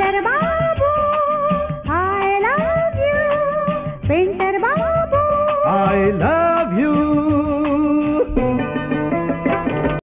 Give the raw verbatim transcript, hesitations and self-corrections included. Painter Babu, I love you. Painter Babu, I love you.